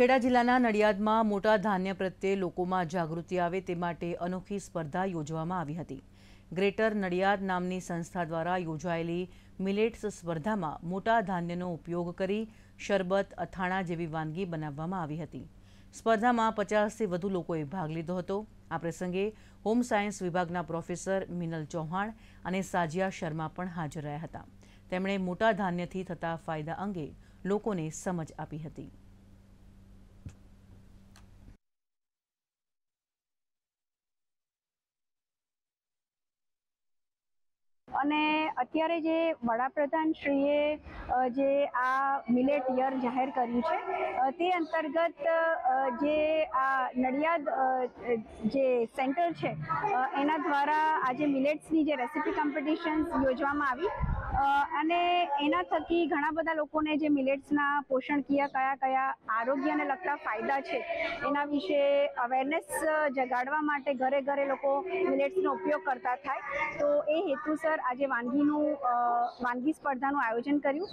ખેડા જિલ્લાના નડિયાદમાં મોટા ધાન્ય પ્રત્યે લોકોમાં જાગૃતિ આવે તે માટે અનોખી સ્પર્ધા યોજવામાં આવી હતી। ગ્રેટર નડિયાદ નામની સંસ્થા દ્વારા યોજાયેલી મિલેટ્સ સ્પર્ધામાં મોટા ધાન્યનો ઉપયોગ કરી શરબત, અથાણાં જેવી વાનગી બનાવવામાં આવી હતી। સ્પર્ધામાં 50થી વધુ લોકોએ ભાગ લીધો હતો। આ પ્રસંગે હોમ સાયન્સ વિભાગના પ્રોફેસર મીનલ ચૌહાણ અને સાજિયા શર્મા પણ હાજર રહ્યા હતા। તેમણે મોટા ધાન્યથી થતા ફાયદા અંગે લોકોને સમજ આપી હતી। અને અત્યારે જે વડાપ્રધાન શ્રીએ જે આ મિલેટ યર જાહેર કર્યું છે તે અંતર્ગત જે આ નડિયાદ જે સેન્ટર છે એના દ્વારા આજે મિલેટ્સની જે રેસિપી કોમ્પિટિશન્સ યોજવામાં આવી અને એના થકી ઘણા બધા લોકોને જે મિલેટ્સના પોષણકીય કયા આરોગ્યને લગતા ફાયદા છે એના વિશે અવેરનેસ જગાડવા માટે ઘરે ઘરે લોકો મિલેટ્સનો ઉપયોગ કરતા થાય, તો એ હેતુસર આજે વાનગી સ્પર્ધાનું આયોજન કર્યું।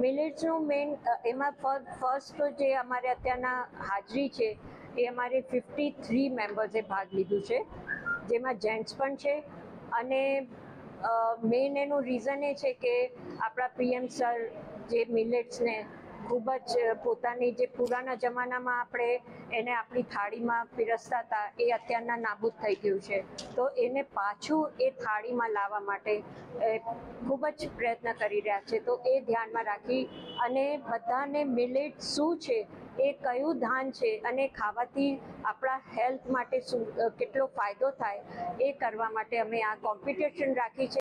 મિલેટ્સનું મેઇન એમાં ફર્સ્ટ જે અમારે અત્યારના હાજરી છે એ અમારે 53 મેમ્બર્સે ભાગ લીધું છે, જેમાં જેન્ટ્સ પણ છે। અને મેઇન એનું રીઝન એ છે કે આપણા પીએમ સર જે મિલેટ્સને ખૂબ જ પોતાની જે પુરાના જમાનામાં આપણે એને આપણી થાળીમાં પીરસતા હતા એ અત્યારના નાબૂદ થઈ ગયું છે, તો એને પાછું એ થાળીમાં લાવવા માટે ખૂબ જ પ્રયત્ન કરી રહ્યા છે। તો એ ધ્યાનમાં રાખી અને બધાને મિલેટ શું છે, એ કયું ધાન છે અને ખાવાથી આપણા હેલ્થ માટે કેટલો ફાયદો થાય એ કરવા માટે અમે આ કોમ્પિટિશન રાખી છે।